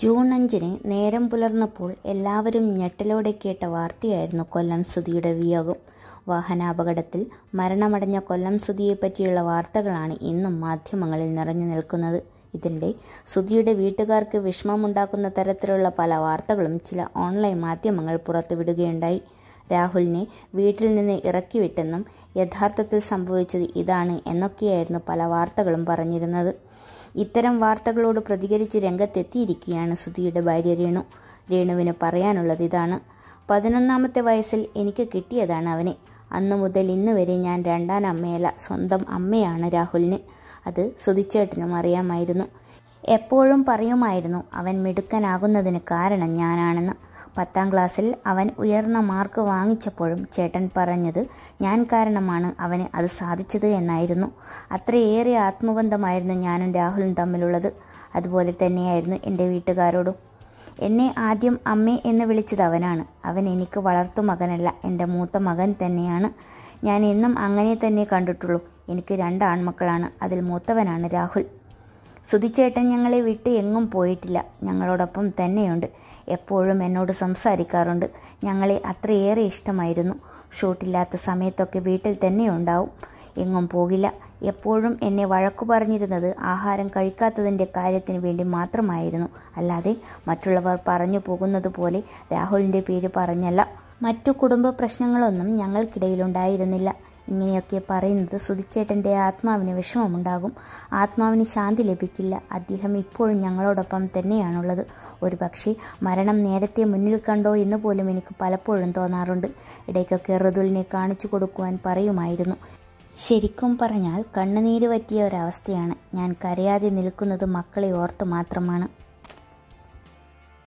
June 5-ന് നേരം പുലർന്നപ്പോൾ എല്ലാവരും ഞെട്ടലോടെ കേട്ട വാർത്തയായിരുന്നു കൊല്ലം സുധിയുടെ വിയോഗം. വാഹനാപകടത്തിൽ മരണമടഞ്ഞ കൊല്ലം സുധിയെ പറ്റിയുള്ള വാർത്തകളാണ് ഇന്നും മാധ്യമങ്ങളിൽ നിറഞ്ഞു നിൽക്കുന്നത്. ഇതിനിടെ സുധിയുടെ വീട്ടുകാർക്ക് വിഷമമുണ്ടാക്കുന്ന തരത്തിലുള്ള പല വാർത്തകളും ചില ഓൺലൈൻ മാധ്യമങ്ങൾ പുറത്തുവിടുകയുണ്ടായി. രാഹുലിനെ വീട്ടിൽ നിന്ന് ഇറക്കിവിട്ടെന്നും യഥാർത്ഥത്തിൽ സംഭവിച്ചത് ഇതാണ് എന്നൊക്കെയായിരുന്നു പല വാർത്തകളും പറഞ്ഞിരുന്നത്. ഇത്തരം വാർത്തകളോട് പ്രതികരിച്ച് രംഗത്തെത്തിയിരിക്കുകയാണ് സുധിയുടെ ഭാര്യ രേണു. രേണുവിന് പറയാനുള്ളത് ഇതാണ്: 11-ാമത്തെ വയസ്സിൽ എനിക്ക് കിട്ടിയതാണ് അവനെ. അന്നു മുതൽ ഇന്ന് വരെ ഞാൻ രണ്ടാം അമ്മയല്ല, സ്വന്തം അമ്മയാണ് രാഹുലിന്. അത് സുധിച്ചേട്ടനും അറിയാമായിരുന്നു. എപ്പോഴും പറയുമായിരുന്നു അവൻ മിടുക്കനാകുന്നതിന് കാരണം ഞാനാണെന്ന്. 10-ാം ക്ലാസ്സിൽ അവൻ ഉയർന്ന മാർക്ക് വാങ്ങിച്ചപ്പോഴും ചേട്ടൻ പറഞ്ഞത് ഞാൻ കാരണമാണ് അവന് അത് സാധിച്ചത് എന്നായിരുന്നു. അത്രയേറെ ആത്മബന്ധമായിരുന്നു ഞാനും രാഹുലും തമ്മിലുള്ളത്. അതുപോലെ തന്നെയായിരുന്നു എൻ്റെ വീട്ടുകാരോടും. എന്നെ ആദ്യം അമ്മേ എന്ന് വിളിച്ചത് അവനാണ്. അവൻ എനിക്ക് വളർത്തു മകനല്ല, എൻ്റെ മൂത്ത മകൻ തന്നെയാണ്. ഞാൻ എന്നും അങ്ങനെ തന്നെ കണ്ടിട്ടുള്ളൂ. എനിക്ക് 2 ആൺമക്കളാണ്, അതിൽ മൂത്തവനാണ് രാഹുൽ. സുധിച്ചേട്ടൻ ഞങ്ങളെ വിട്ട് എങ്ങും പോയിട്ടില്ല, ഞങ്ങളോടൊപ്പം തന്നെയുണ്ട്. എപ്പോഴും എന്നോട് സംസാരിക്കാറുണ്ട്. ഞങ്ങളെ അത്രയേറെ ഇഷ്ടമായിരുന്നു. ഷൂട്ടില്ലാത്ത സമയത്തൊക്കെ വീട്ടിൽ തന്നെ ഉണ്ടാവും, എങ്ങും പോകില്ല. എപ്പോഴും എന്നെ വഴക്കു പറഞ്ഞിരുന്നത് ആഹാരം കഴിക്കാത്തതിൻ്റെ കാര്യത്തിന് വേണ്ടി മാത്രമായിരുന്നു, അല്ലാതെ മറ്റുള്ളവർ പറഞ്ഞു പോകുന്നത് പോലെ രാഹുലിൻ്റെ പേര് പറഞ്ഞല്ല. മറ്റു കുടുംബ പ്രശ്നങ്ങളൊന്നും ഞങ്ങൾക്കിടയിലുണ്ടായിരുന്നില്ല. ഇങ്ങനെയൊക്കെ പറയുന്നത് സുധിച്ചേട്ടൻ്റെ ആത്മാവിന് വിഷമമുണ്ടാകും. ആത്മാവിന് ശാന്തി ലഭിക്കില്ല. അദ്ദേഹം ഇപ്പോഴും ഞങ്ങളോടൊപ്പം തന്നെയാണുള്ളത്. ഒരു പക്ഷേ മരണം നേരത്തെ മുന്നിൽ കണ്ടോ എന്ന് പോലും എനിക്ക് പലപ്പോഴും തോന്നാറുണ്ട്. ഇടയ്ക്കൊക്കെ ഋതുലിനെ കാണിച്ചു കൊടുക്കുവാൻ പറയുമായിരുന്നു. ശരിക്കും പറഞ്ഞാൽ കണ്ണുനീര് പറ്റിയ ഒരവസ്ഥയാണ്. ഞാൻ കരയാതെ നിൽക്കുന്നത് മക്കളെ ഓർത്ത് മാത്രമാണ്.